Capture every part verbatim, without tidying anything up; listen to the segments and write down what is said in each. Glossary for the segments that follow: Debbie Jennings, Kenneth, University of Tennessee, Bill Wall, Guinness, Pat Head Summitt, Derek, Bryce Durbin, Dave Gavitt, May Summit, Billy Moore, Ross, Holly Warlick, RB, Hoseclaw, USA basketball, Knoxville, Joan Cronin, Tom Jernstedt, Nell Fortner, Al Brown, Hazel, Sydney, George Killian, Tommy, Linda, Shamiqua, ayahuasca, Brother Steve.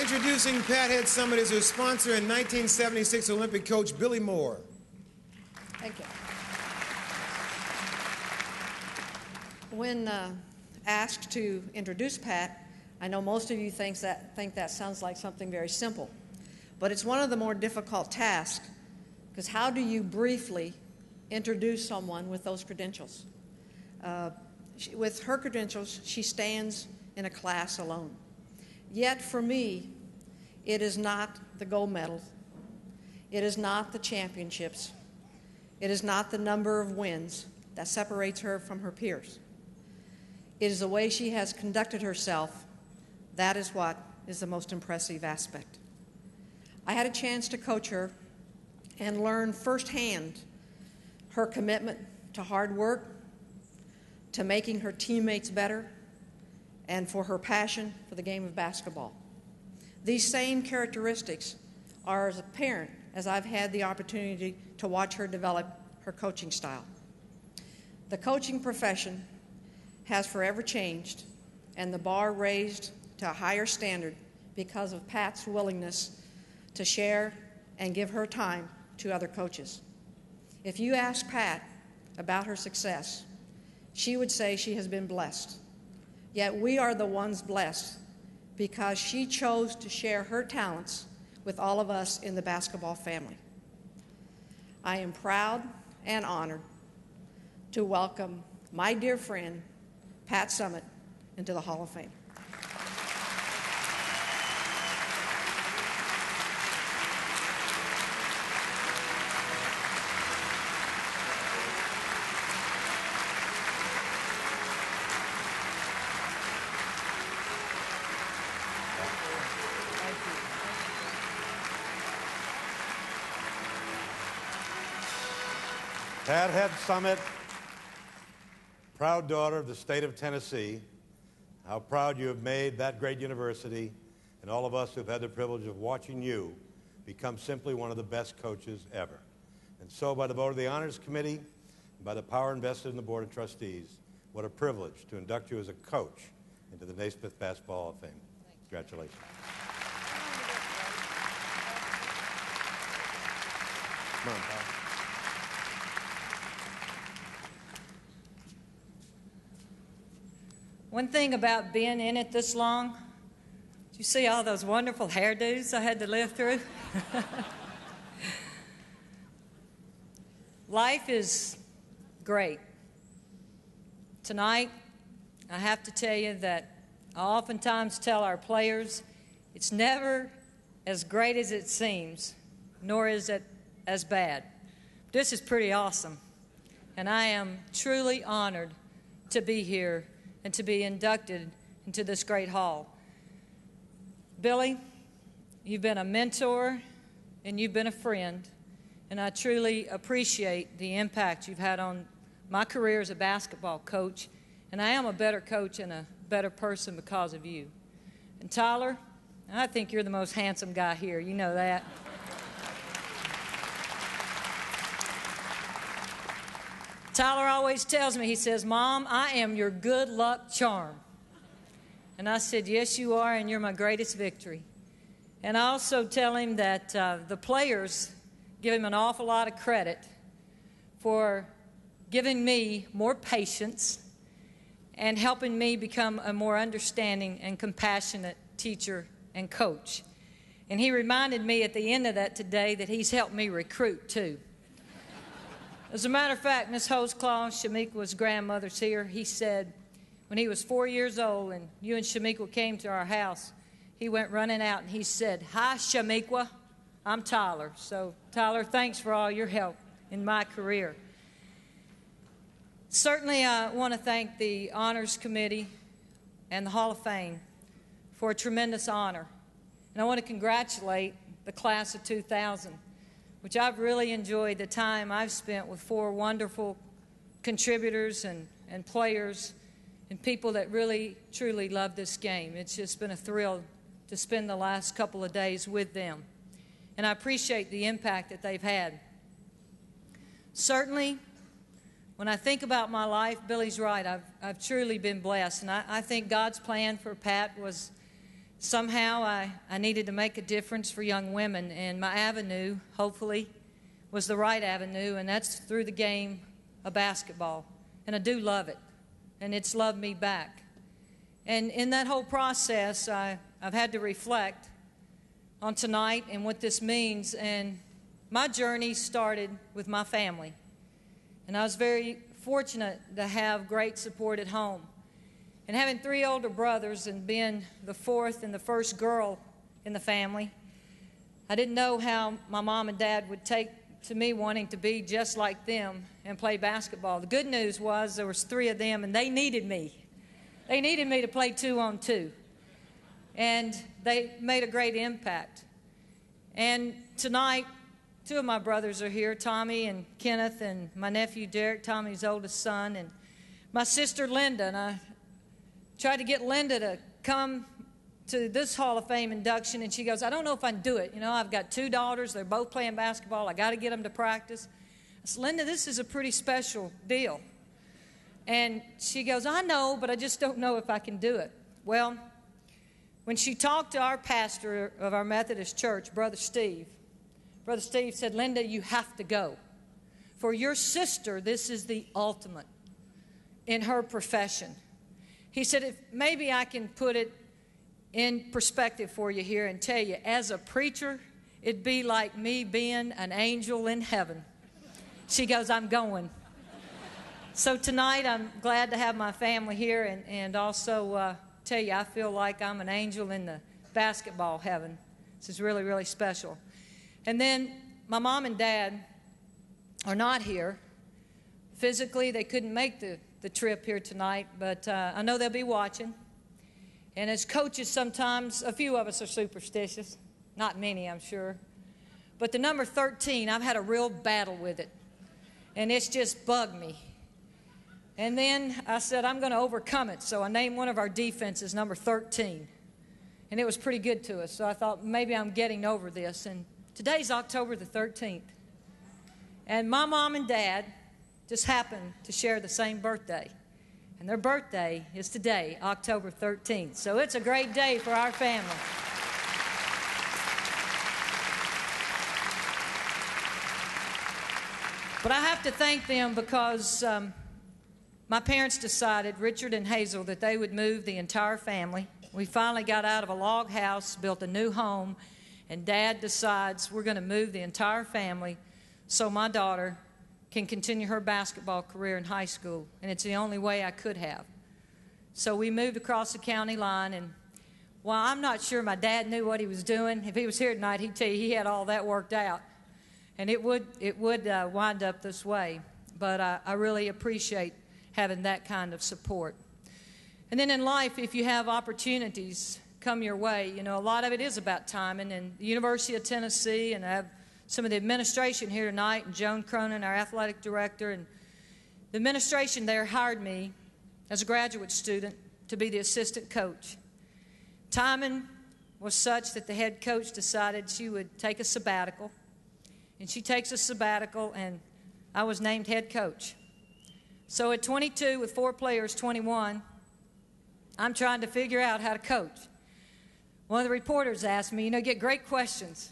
Introducing Pat Head Summitt as her sponsor and nineteen seventy-six Olympic coach Billy Moore. Thank you. When uh, asked to introduce Pat, I know most of you think that, think that sounds like something very simple, but it's one of the more difficult tasks, because how do you briefly introduce someone with those credentials? Uh, she, with her credentials, she stands in a class alone. Yet for me, it is not the gold medal. It is not the championships. It is not the number of wins that separates her from her peers. It is the way she has conducted herself. That is what is the most impressive aspect. I had a chance to coach her and learn firsthand her commitment to hard work, to making her teammates better, and for her passion for the game of basketball. These same characteristics are as apparent as I've had the opportunity to watch her develop her coaching style. The coaching profession has forever changed, and the bar raised to a higher standard because of Pat's willingness to share and give her time to other coaches. If you ask Pat about her success, she would say she has been blessed. Yet we are the ones blessed because she chose to share her talents with all of us in the basketball family. I am proud and honored to welcome my dear friend, Pat Summitt, into the Hall of Fame. Pat Head Summitt, proud daughter of the state of Tennessee, how proud you have made that great university and all of us who have had the privilege of watching you become simply one of the best coaches ever. And so by the vote of the Honors Committee, and by the power invested in the Board of Trustees, what a privilege to induct you as a coach into the Naismith Basketball Hall of Fame. Congratulations. Come on, Pat. One thing about being in it this long, did you see all those wonderful hairdos I had to live through? Life is great. Tonight, I have to tell you that I oftentimes tell our players, it's never as great as it seems, nor is it as bad. This is pretty awesome, and I am truly honored to be here and to be inducted into this great hall. Billy, you've been a mentor and you've been a friend, and I truly appreciate the impact you've had on my career as a basketball coach, and I am a better coach and a better person because of you. And Tyler, I think you're the most handsome guy here, you know that. Tyler always tells me, he says, "Mom, I am your good luck charm." And I said, "Yes, you are, and you're my greatest victory." And I also tell him that uh, the players give him an awful lot of credit for giving me more patience and helping me become a more understanding and compassionate teacher and coach. And he reminded me at the end of that today that he's helped me recruit, too. As a matter of fact, Miss Hoseclaw, Shamiqua's grandmother's here. He said when he was four years old and you and Shamiqua came to our house, he went running out and he said, "Hi, Shamiqua, I'm Tyler." So, Tyler, thanks for all your help in my career. Certainly, I want to thank the Honors Committee and the Hall of Fame for a tremendous honor. And I want to congratulate the class of two thousand. Which I've really enjoyed the time I've spent with four wonderful contributors and, and players and people that really, truly love this game. It's just been a thrill to spend the last couple of days with them. And I appreciate the impact that they've had. Certainly, when I think about my life, Billy's right. I've, I've truly been blessed. And I, I think God's plan for Pat was somehow I, I needed to make a difference for young women, and my avenue, hopefully, was the right avenue, and that's through the game of basketball. And I do love it, and it's loved me back. And in that whole process, I, I've had to reflect on tonight and what this means, and my journey started with my family. And I was very fortunate to have great support at home. And having three older brothers and being the fourth and the first girl in the family, I didn't know how my mom and dad would take to me wanting to be just like them and play basketball. The good news was there was three of them, and they needed me. They needed me to play two on two. And they made a great impact. And tonight, two of my brothers are here, Tommy and Kenneth, and my nephew Derek, Tommy's oldest son, and my sister Linda. And I tried to get Linda to come to this Hall of Fame induction, and she goes, I don't know if I can do it. You know, I've got two daughters. They're both playing basketball. I got to get them to practice. I said, Linda, this is a pretty special deal. And she goes, I know, but I just don't know if I can do it. Well, when she talked to our pastor of our Methodist church, Brother Steve, Brother Steve said, Linda, you have to go. For your sister, this is the ultimate in her profession. He said, if maybe I can put it in perspective for you here and tell you, as a preacher, it'd be like me being an angel in heaven. She goes, I'm going. So tonight, I'm glad to have my family here, and, and also uh, tell you, I feel like I'm an angel in the basketball heaven. This is really, really special. And then my mom and dad are not here. Physically, they couldn't make the the trip here tonight, but uh, I know they'll be watching. And as coaches, sometimes a few of us are superstitious, not many, I'm sure, but the number thirteen, I've had a real battle with it, and it's just bugged me. And then I said, I'm going to overcome it, so I named one of our defenses number thirteen, and it was pretty good to us, so I thought maybe I'm getting over this. And today's October the thirteenth, and my mom and dad just happened to share the same birthday, and their birthday is today, October thirteenth. So it's a great day for our family. But I have to thank them, because um, my parents decided, Richard and Hazel, that they would move the entire family. We finally got out of a log house, built a new home, and Dad decides we're going to move the entire family so my daughter can continue her basketball career in high school, and it's the only way I could have. So we moved across the county line, and while I'm not sure my dad knew what he was doing, if he was here tonight, he'd tell you he had all that worked out, and it would, it would uh, wind up this way, but I, I really appreciate having that kind of support. And then in life, if you have opportunities come your way, you know, a lot of it is about timing, and the University of Tennessee, and I have some of the administration here tonight, and Joan Cronin, our athletic director, and the administration there hired me as a graduate student to be the assistant coach. Timing was such that the head coach decided she would take a sabbatical, and she takes a sabbatical, and I was named head coach. So at twenty-two, with four players, twenty-one, I'm trying to figure out how to coach. One of the reporters asked me, you know, you get great questions.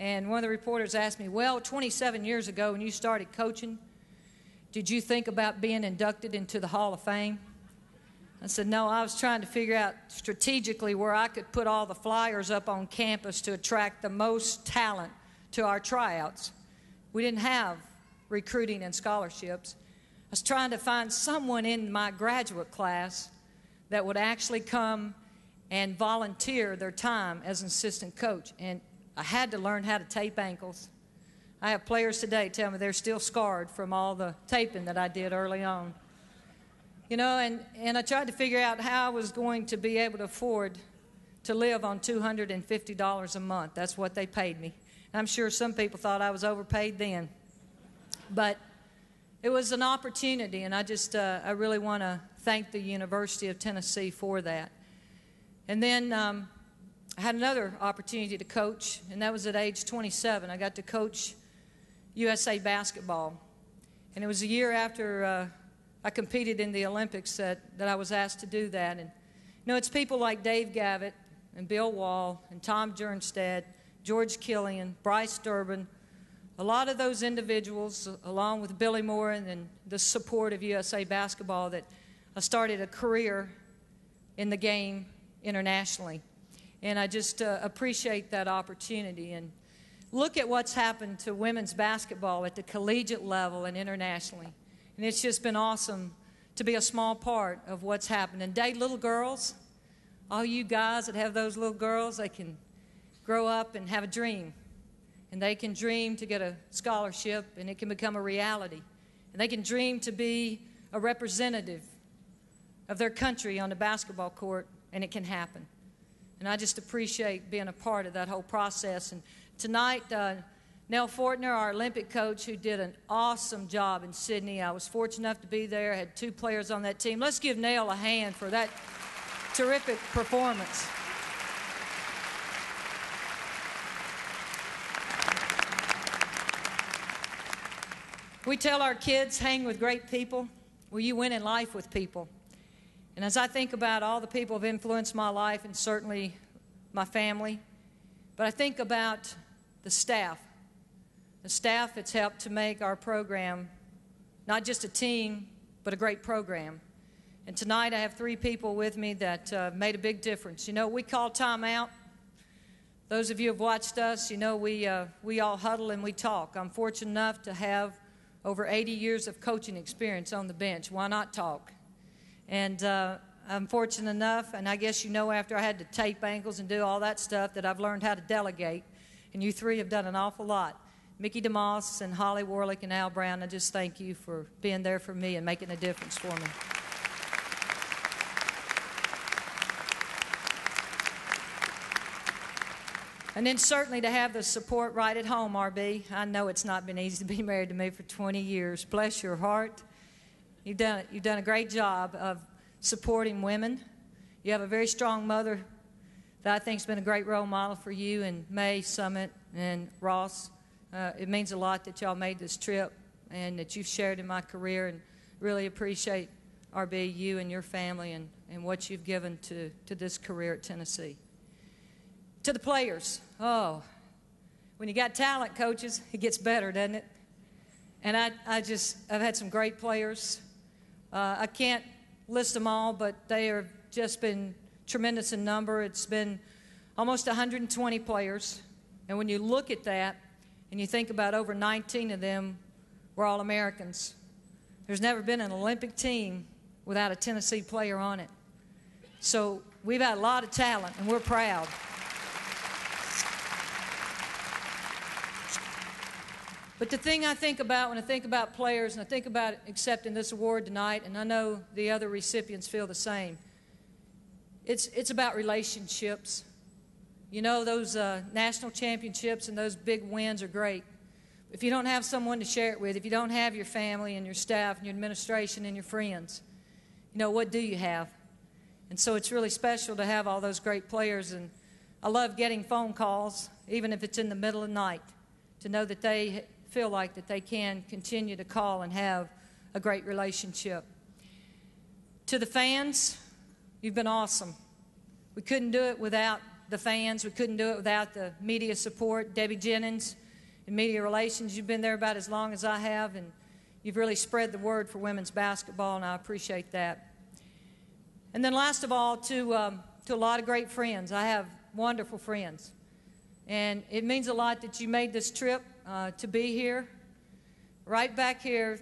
And one of the reporters asked me, well, twenty-seven years ago when you started coaching, did you think about being inducted into the Hall of Fame? I said, no, I was trying to figure out strategically where I could put all the flyers up on campus to attract the most talent to our tryouts. We didn't have recruiting and scholarships. I was trying to find someone in my graduate class that would actually come and volunteer their time as an assistant coach. And I had to learn how to tape ankles. I have players today tell me they're still scarred from all the taping that I did early on. You know, and, and I tried to figure out how I was going to be able to afford to live on two hundred fifty dollars a month. That's what they paid me. And I'm sure some people thought I was overpaid then. But it was an opportunity, and I just, uh, I really want to thank the University of Tennessee for that. And then um, I had another opportunity to coach, and that was at age twenty-seven. I got to coach U S A basketball. And it was a year after uh, I competed in the Olympics that, that I was asked to do that. And, you know, it's people like Dave Gavitt, and Bill Wall and Tom Jernstedt, George Killian, Bryce Durbin, a lot of those individuals, along with Billy Moore and, and the support of U S A Basketball, that I started a career in the game internationally. And I just uh, appreciate that opportunity. And look at what's happened to women's basketball at the collegiate level and internationally. And it's just been awesome to be a small part of what's happened. And day little girls, all you guys that have those little girls, they can grow up and have a dream. And they can dream to get a scholarship, and it can become a reality. And they can dream to be a representative of their country on the basketball court, and it can happen. And I just appreciate being a part of that whole process. And tonight, uh, Nell Fortner, our Olympic coach, who did an awesome job in Sydney. I was fortunate enough to be there, had two players on that team. Let's give Nell a hand for that terrific performance. We tell our kids, hang with great people. Well, you win in life with people. And as I think about all the people who have influenced my life and certainly my family, but I think about the staff, the staff that's helped to make our program not just a team, but a great program. And tonight I have three people with me that uh, made a big difference. You know, we call timeout. Those of you who have watched us, you know, we, uh, we all huddle and we talk. I'm fortunate enough to have over eighty years of coaching experience on the bench. Why not talk? And uh, I'm fortunate enough, and I guess you know after I had to tape ankles and do all that stuff, that I've learned how to delegate. And you three have done an awful lot. Mickey DeMoss and Holly Warlick and Al Brown, I just thank you for being there for me and making a difference for me. And then certainly to have the support right at home, R B. I know it's not been easy to be married to me for twenty years. Bless your heart. You've done, you've done a great job of supporting women. You have a very strong mother that I think has been a great role model for you, and May Summit and Ross. Uh, it means a lot that y'all made this trip and that you've shared in my career, and really appreciate, R B, you and your family and, and what you've given to, to this career at Tennessee. To the players, oh, when you got talent, coaches, it gets better, doesn't it? And I, I just, I've had some great players. Uh, I can't list them all, but they have just been tremendous in number. It's been almost one hundred twenty players. And when you look at that and you think about over nineteen of them were All-Americans, there's never been an Olympic team without a Tennessee player on it. So we've had a lot of talent, and we're proud. But the thing I think about when I think about players, and I think about accepting this award tonight, and I know the other recipients feel the same, it's, it's about relationships. You know, those uh, national championships and those big wins are great. If you don't have someone to share it with, if you don't have your family and your staff and your administration and your friends, you know, what do you have? And so it's really special to have all those great players. And I love getting phone calls, even if it's in the middle of the night, to know that they feel like that they can continue to call and have a great relationship. To the fans, you've been awesome. We couldn't do it without the fans. We couldn't do it without the media support. Debbie Jennings in media relations, you've been there about as long as I have, and you've really spread the word for women's basketball, and I appreciate that. And then last of all, to, um, to a lot of great friends. I have wonderful friends, and it means a lot that you made this trip. Uh, to be here, right back here,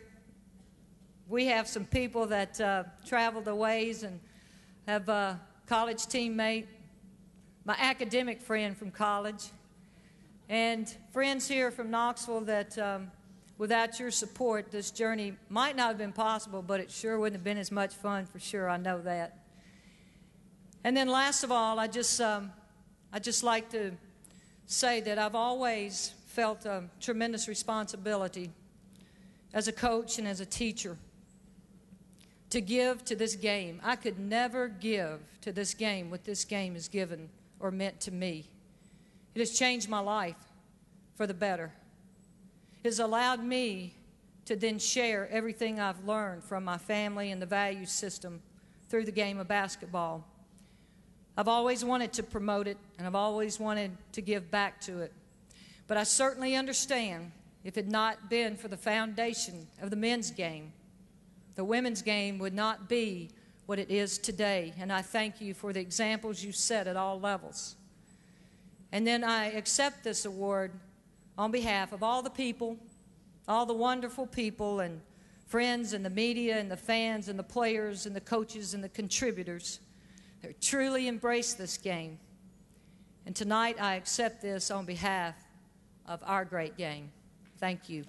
we have some people that uh, traveled a ways and have a college teammate, my academic friend from college, and friends here from Knoxville that um, without your support, this journey might not have been possible, but it sure wouldn't have been as much fun for sure, I know that. And then last of all, I just, um, I just like to say that I've always felt a tremendous responsibility as a coach and as a teacher to give to this game. I could never give to this game what this game is given or meant to me. It has changed my life for the better. It has allowed me to then share everything I've learned from my family and the value system through the game of basketball. I've always wanted to promote it, and I've always wanted to give back to it. But I certainly understand if it had not been for the foundation of the men's game, the women's game would not be what it is today. And I thank you for the examples you set at all levels. And then I accept this award on behalf of all the people, all the wonderful people and friends and the media and the fans and the players and the coaches and the contributors who truly embrace this game. And tonight I accept this on behalf of our great game. Thank you.